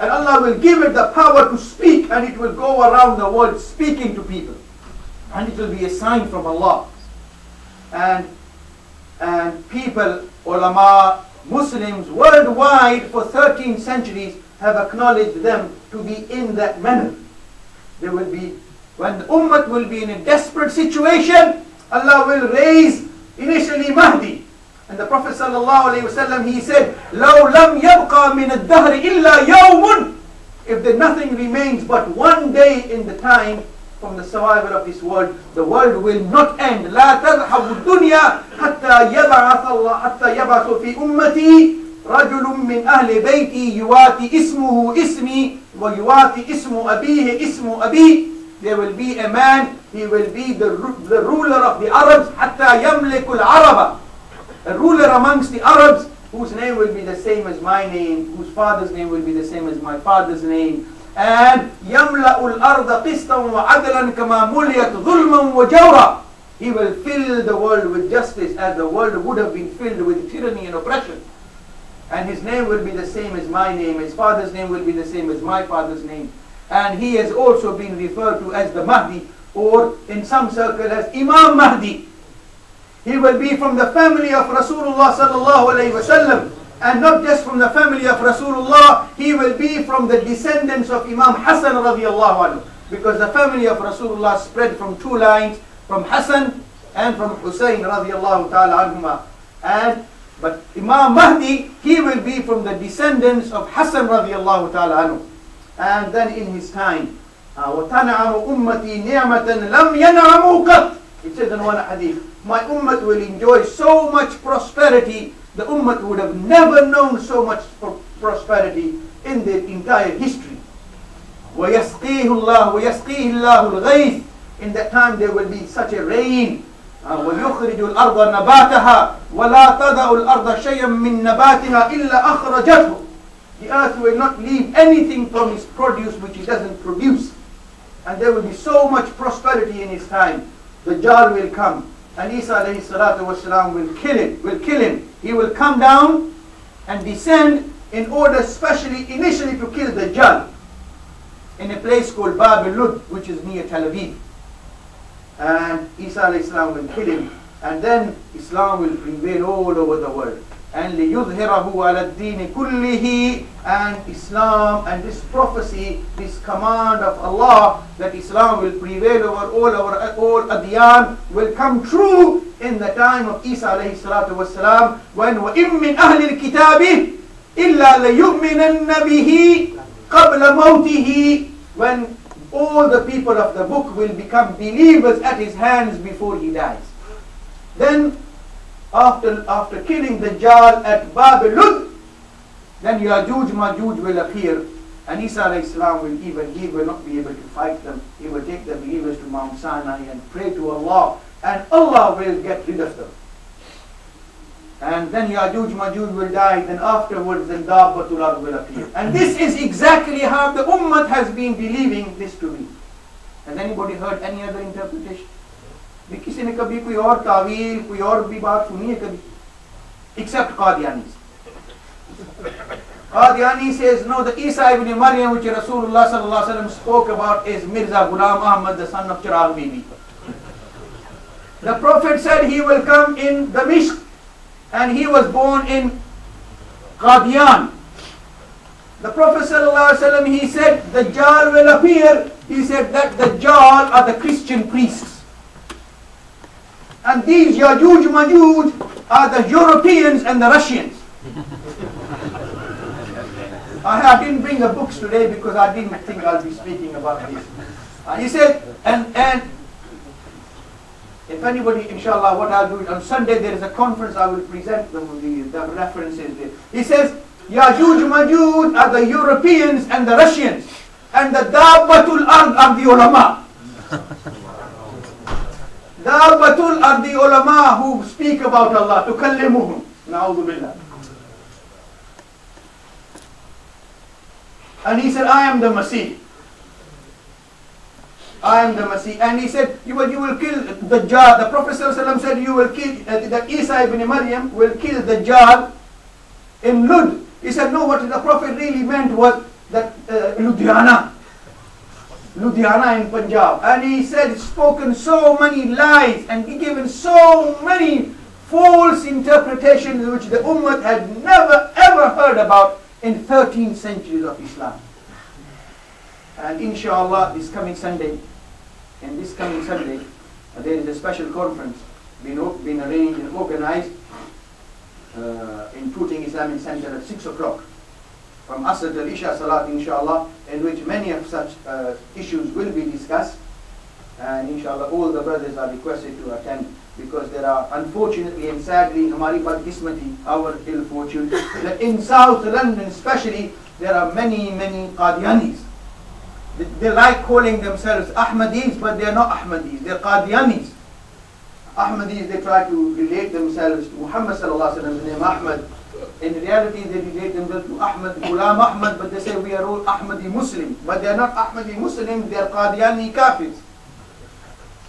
And Allah will give it the power to speak, and it will go around the world speaking to people. And it will be a sign from Allah. And people, ulama, Muslims worldwide for 13 centuries have acknowledged them to be in that manner. There will be, when the ummah will be in a desperate situation, Allah will raise initially Mahdi. And the Prophet ﷺ, he said, لَوْ لَمْ يَبْقَى مِنَ الدَّهْرِ إِلَّا يَوْمٌ. If there nothing remains but one day in the time from the survival of this world, the world will not end. لَا تَذْحَبُ الدُّنْيَا حَتَّى يَبْعَثُ فِي أُمَّتِي رَجُلٌ مِّنْ أَهْلِ بَيْتِي يُوَاتِ إِسْمُهُ إِسْمِي وَيُوَاتِ إِسْمُ أَبِيهِ إِسْمُ أَبِي. There will be a man, he will be the ruler of the Arabs, حَتَّى يَمْلِكُ الْعَرَبَ. A ruler amongst the Arabs whose name will be the same as my name, whose father's name will be the same as my father's name. And يَمْلَأُ الْأَرْضَ قِسْطًا وَعَدْلًا كَمَا مُلِيَتْ ظُلْمًا وَجَوْرًا. He will fill the world with justice as the world would have been filled with tyranny and oppression. And his name will be the same as my name, his father's name will be the same as my father's name. And he has also been referred to as the Mahdi, or in some circles as Imam Mahdi. He will be from the family of Rasulullah sallallahu alayhi wa sallam. And not just from the family of Rasulullah, he will be from the descendants of Imam Hassan radiallahu anhu. Because the family of Rasulullah spread from two lines, from Hassan and from Husayn radiallahu ta'ala anhuma. But Imam Mahdi, he will be from the descendants of Hassan radiallahu ta'ala anhu. And then in his time, وَتَنْعَمُ أُمَّتِي نِعْمَةً لَمْ يَنْعَمُوا قَطْ. It says in one hadith, my ummah will enjoy so much prosperity. The ummah would have never known so much prosperity in their entire history. وَيَسْقِيهُ اللَّهُ وَيَسْقِيهُ اللَّهُ الْغَيْثِ. In that time there will be such a rain. وَيُخْرِجُ الْأَرْضَ نَبَاتَهَا وَلَا تَدَعُ الْأَرْضَ شَيْئًا مِّن نَبَاتِهَا إِلَّا أَخْرَجَتْهُ. The earth will not leave anything from its produce which it doesn't produce. And there will be so much prosperity in his time. The Dajjal will come. And Isa alayhi salatu wasalam will kill him, He will come down and descend in order initially to kill the Dajjal in a place called Bab al-Lud, which is near Tel Aviv. And Isa alayhi salam will kill him. And then Islam will prevail all over the world. And لِيُظْهِرَهُ عَلَى الدِّينِ كُلِّهِ. And Islam and this prophecy, this command of Allah that Islam will prevail over all Qadian will come true in the time of Isa alayhi salatu wasalam, when وَإِمْ مِنْ أَهْلِ الْكِتَابِ إِلَّا لَيُؤْمِنَنَّ بِهِ قَبْلَ مَوْتِهِ. When all the people of the book will become believers at his hands before he dies. Then after killing the Dajjal at Bab al-Lud, then Yajuj Majuj will appear, and Isa alayhi salam will he will not be able to fight them. He will take the believers to Mount Sinai and pray to Allah, and Allah will get rid of them. And then Yajuj Majuj will die, then afterwards then Daabatullah will appear. And this is exactly how the Ummah has been believing this to be. Has anybody heard any other interpretation? किसी ने कभी कोई और तावील कोई और भी बात सुनी है कभी except Qadiyani says no, the Isa ibn Maryam which Rasulullah sallallahu alaihi wasallam spoke about is Mirza Ghulam Ahmad, the son of Cherahu Bibi. The Prophet said he will come in Damishq, and he was born in Qadian. The Prophet sallallahu alaihi wasallam, he said Dajjal will appear. He said that Dajjal are the Christian priests. And these Yajuj Majuj are the Europeans and the Russians. I didn't bring the books today because I didn't think I'll be speaking about this. He said, and if anybody, inshallah, what I'll do is on Sunday there is a conference, I will present them the references there. He says, Yajuj Majuj are the Europeans and the Russians, and the Dabbat al-Ard are the ulama. Daabatul are the ulama who speak about Allah, tukallimuhum, na'udhu billah. And he said, I am the Masih. I am the Masih. And he said, you will kill the Dajjal. The Prophet ﷺ said, you will kill, that Isa ibn Maryam will kill the Dajjal in Lud. He said, no, what the Prophet really meant was that Ludhiana in Punjab, and he said, spoken so many lies and given so many false interpretations which the Ummah had never ever heard about in 13 centuries of Islam. And inshallah, this coming Sunday, there is a special conference been arranged and organized in Putin Islamic Center at 6 o'clock. From Asr to Isha Salat, inshallah, in which many of such issues will be discussed. And inshallah, all the brothers are requested to attend, because there are, unfortunately and sadly, hamari badkismati, our ill fortune, that in South London especially, there are many, many Qadianis. They like calling themselves Ahmadis, but they are not Ahmadis, they are Qadianis. Ahmadis, they try to relate themselves to Muhammad sallallahu alaihi wasallam's name Ahmad. In reality, they relate themselves to Ahmad Ghulam Ahmad, but they say we are all Ahmadi Muslim. But they are not Ahmadi Muslims, they are Qadiani Kafirs.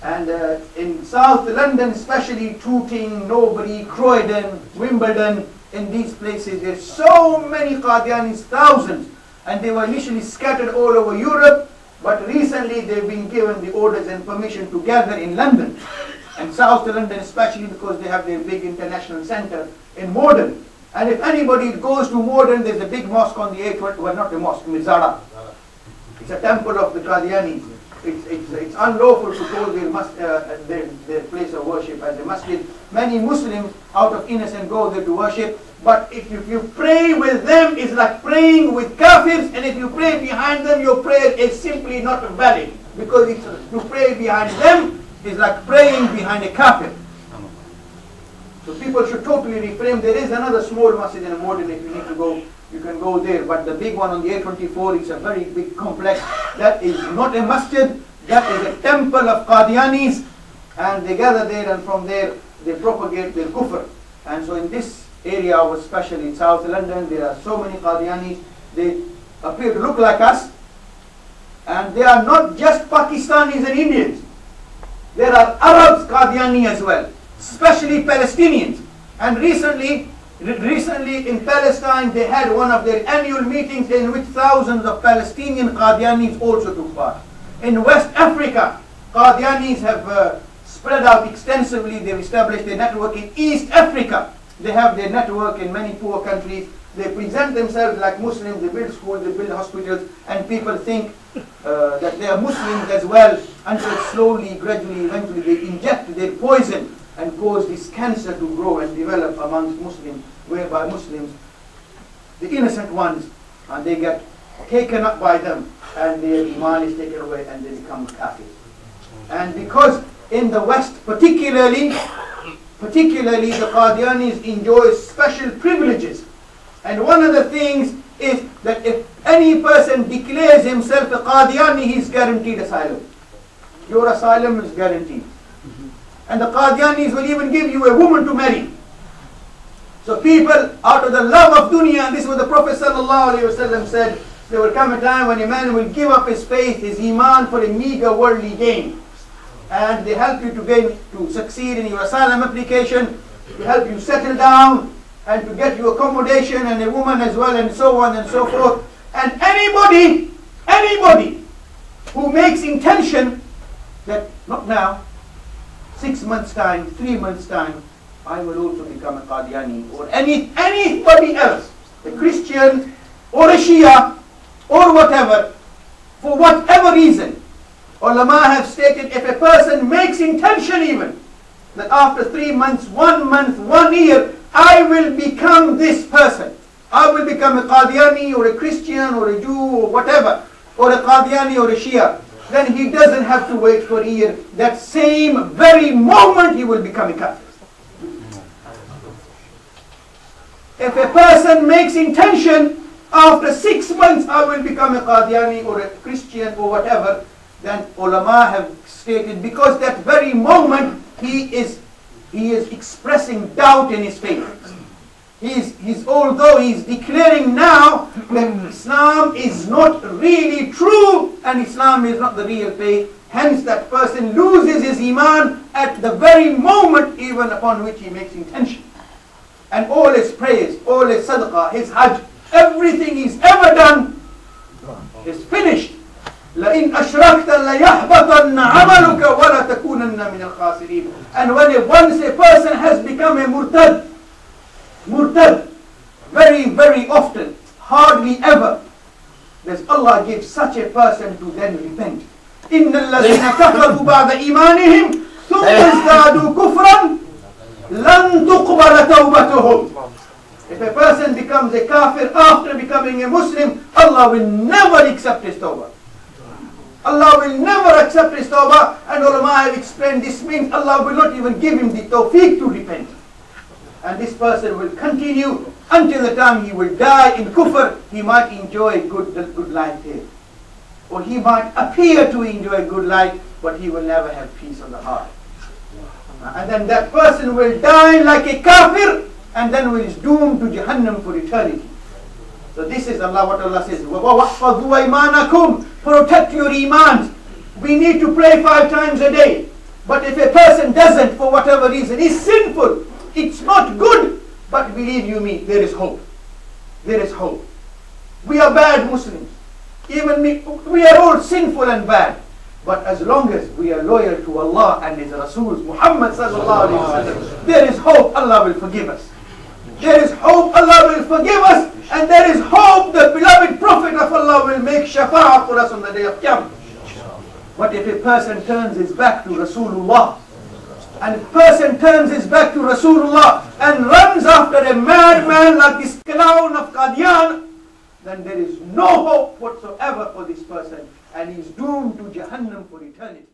And in South London, especially Tooting, Norbury, Croydon, Wimbledon, in these places, there are so many Qadianis, thousands. And they were initially scattered all over Europe, but recently they've been given the orders and permission to gather in London. And South London especially, because they have their big international center in Morden. And if anybody goes to Morden, there's a big mosque on the A24, well, not a mosque, Mirzara. It's a temple of the Qadianis. It's unlawful to call their place of worship as a masjid. Many Muslims out of innocence go there to worship. But if you pray with them, it's like praying with kafirs. And if you pray behind them, your prayer is simply not valid. Because to pray behind them is like praying behind a kafir. So people should totally reframe. There is another small masjid in Morden. If you need to go, you can go there. But the big one on the A24 is a very big complex. That is not a masjid. That is a temple of Qadianis. And they gather there, and from there they propagate their kufr. And so in this area, especially in South London, there are so many Qadianis. They appear to look like us. And they are not just Pakistanis and Indians. There are Arabs Qadiani as well, especially Palestinians. And recently in Palestine, they had one of their annual meetings in which thousands of Palestinian Qadianis also took part. In West Africa, Qadianis have spread out extensively. They've established their network in East Africa. They have their network in many poor countries. They present themselves like Muslims. They build schools, they build hospitals, and people think that they are Muslims as well, until slowly, gradually, eventually they inject their poison and cause this cancer to grow and develop amongst Muslims, whereby Muslims, the innocent ones, and they get taken up by them, and their iman is taken away, and they become kafir. And because in the West, particularly the Qadianis enjoy special privileges. And one of the things is that if any person declares himself a Qadiani, he is guaranteed asylum. Your asylum is guaranteed. And the Qadianis will even give you a woman to marry. So people, out of the love of dunya, and this was the Prophet ﷺ said, there will come a time when a man will give up his faith, his iman, for a meager worldly gain. And they help you to succeed in your asylum application, to help you settle down, and to get you accommodation and a woman as well, and so on and so forth. And anybody who makes intention that, not now, 6 months' time, 3 months' time, I will also become a Qadiani, or anybody else, a Christian, or a Shia, or whatever, for whatever reason. Ulama have stated, if a person makes intention even, that after 3 months, 1 month, 1 year, I will become this person. I will become a Qadiani, or a Christian, or a Jew, or whatever, or a Qadiani, or a Shia. Then he doesn't have to wait for a year. That same very moment he will become a kafir. If a person makes intention, after 6 months I will become a Qadiani or a Christian or whatever, then ulama have stated, because that very moment he is expressing doubt in his faith. Although he's declaring now that Islam is not really true and Islam is not the real faith, hence that person loses his iman at the very moment even upon which he makes intention. And all his prayers, all his sadaqah, his hajj, everything he's ever done وَإِنْ أَشْرَكْتَ لَيَحْبَطَنَّ عَمَلُكَ وَلَا تَكُونَنَّ مِنَ الْخَاسِرِينَ. And when once a person has become a murtad, very often, hardly ever, does Allah give such a person to then repent. إِنَّ الَّذِينَ كَفَرُوا بَعْدَ إِيمَانِهِمْ ثُمَّ ازْدَادُوا كُفْرًا لَنْ تُقْبَلَ تَوْبَتُهُمْ. If a person becomes a kafir after becoming a Muslim, Allah will never accept his tawbah. Allah will never accept his tawbah, and ulama have explained this means Allah will not even give him the tawfiq to repent. And this person will continue until the time he will die in kufr. He might enjoy a good life here, or he might appear to enjoy a good life, but he will never have peace on the heart. And then that person will die like a kafir, and then we is doomed to Jahannam for eternity. So this is Allah, what Allah says, وَوَحْفَظُوا إِيمَانَكُمْ. Protect your imans. We need to pray 5 times a day. But if a person doesn't, for whatever reason, it's sinful, it's not good, but believe you me, there is hope. There is hope. We are bad Muslims. Even me, we are all sinful and bad. But as long as we are loyal to Allah and His Rasul, Muhammad sallallahu alayhi wa sallam, there is hope Allah will forgive us. There is hope Allah will forgive us, and there is hope the beloved Prophet of Allah will make shafa'ah for us on the day of Qiyamah. But if a person turns his back to Rasulullah, and a person turns his back to Rasulullah and runs after a madman like this clown of Qadian, then there is no hope whatsoever for this person, and he is doomed to Jahannam for eternity.